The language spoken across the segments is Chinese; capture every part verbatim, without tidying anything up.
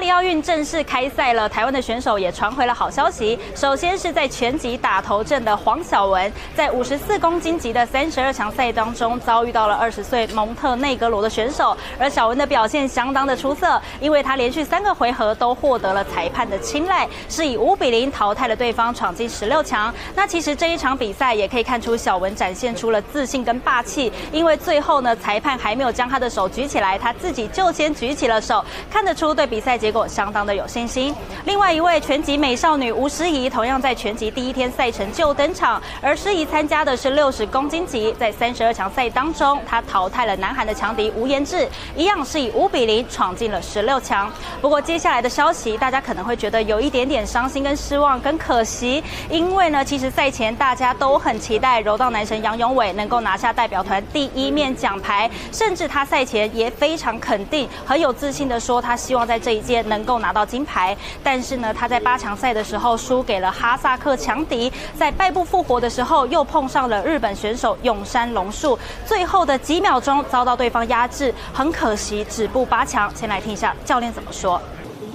巴黎奥运正式开赛了，台湾的选手也传回了好消息。首先是在拳击打头阵的黄晓雯，在五十四公斤级的三十二强赛当中遭遇到了二十岁蒙特内哥罗的选手，而晓雯的表现相当的出色，因为她连续三个回合都获得了裁判的青睐，是以五比零淘汰了对方，闯进十六强。那其实这一场比赛也可以看出晓雯展现出了自信跟霸气，因为最后呢裁判还没有将她的手举起来，她自己就先举起了手，看得出对比赛结果相当的有信心。另外一位拳击美少女吴诗怡同样在拳击第一天赛程就登场，而诗怡参加的是六十公斤级，在三十二强赛当中，她淘汰了南韩的强敌吴彦智，一样是以五比零闯进了十六强。不过接下来的消息，大家可能会觉得有一点点伤心、跟失望、跟可惜，因为呢，其实赛前大家都很期待柔道男神杨勇纬能够拿下代表团第一面奖牌，甚至他赛前也非常肯定、很有自信的说，他希望在这一届能够拿到金牌，但是呢，他在八强赛的时候输给了哈萨克强敌，在败部复活的时候又碰上了日本选手永山龙树，最后的几秒钟遭到对方压制，很可惜止步八强。先来听一下教练怎么说。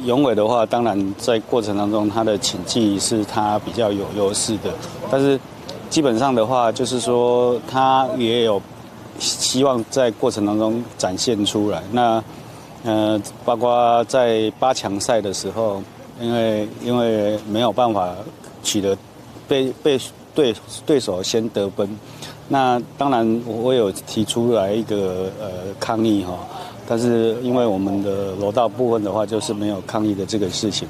勇纬的话，当然在过程当中他的擒技是他比较有优势的，但是基本上的话，就是说他也有希望在过程当中展现出来。那呃，包括在八强赛的时候，因为因为没有办法取得被被对对手先得分，那当然我有提出来一个呃抗议哈、哦，但是因为我们的柔道部分的话，就是没有抗议的这个事情，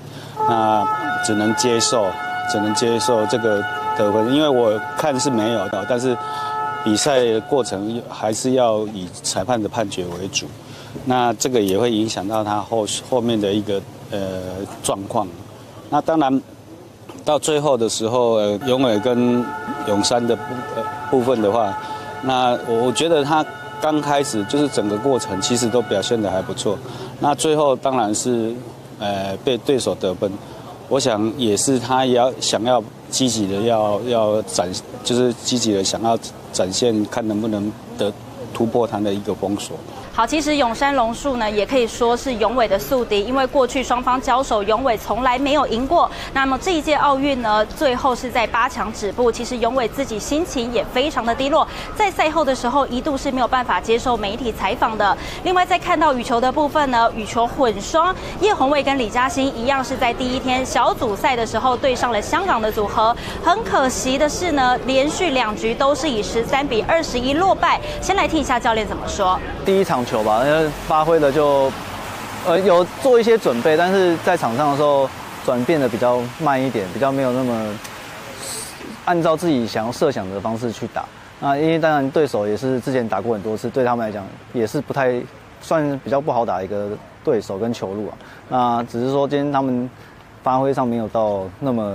那只能接受，只能接受这个得分，因为我看是没有的，但是比赛的过程还是要以裁判的判决为主。那这个也会影响到他后后面的一个呃状况。那当然，到最后的时候，呃、勇纬跟永山的部、呃、部分的话，那我觉得他刚开始就是整个过程其实都表现得还不错。那最后当然是呃被对手得分，我想也是他也要想要积极的要要展，就是积极的想要展现，看能不能得突破他的一个封锁。好，其实永山龙树呢，也可以说是勇纬的宿敌，因为过去双方交手，勇纬从来没有赢过。那么这一届奥运呢，最后是在八强止步。其实勇纬自己心情也非常的低落，在赛后的时候一度是没有办法接受媒体采访的。另外，在看到羽球的部分呢，羽球混双，叶红卫跟李嘉欣一样是在第一天小组赛的时候对上了香港的组合。很可惜的是呢，连续两局都是以十三比二十一落败。先来听一下教练怎么说。第一场球吧，发挥的就，呃，有做一些准备，但是在场上的时候转变的比较慢一点，比较没有那么按照自己想要设想的方式去打。那因为当然对手也是之前打过很多次，对他们来讲也是不太算比较不好打一个对手跟球路啊。那只是说今天他们发挥上没有到那么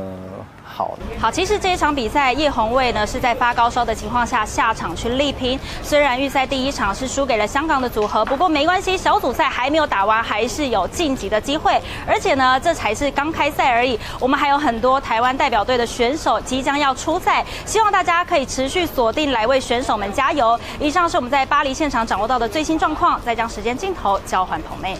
好。好，其实这一场比赛，叶红卫呢是在发高烧的情况下下场去力拼。虽然预赛第一场是输给了香港的组合，不过没关系，小组赛还没有打完，还是有晋级的机会。而且呢，这才是刚开赛而已，我们还有很多台湾代表队的选手即将要出赛，希望大家可以持续锁定来为选手们加油。以上是我们在巴黎现场掌握到的最新状况，再将时间镜头交还棚内。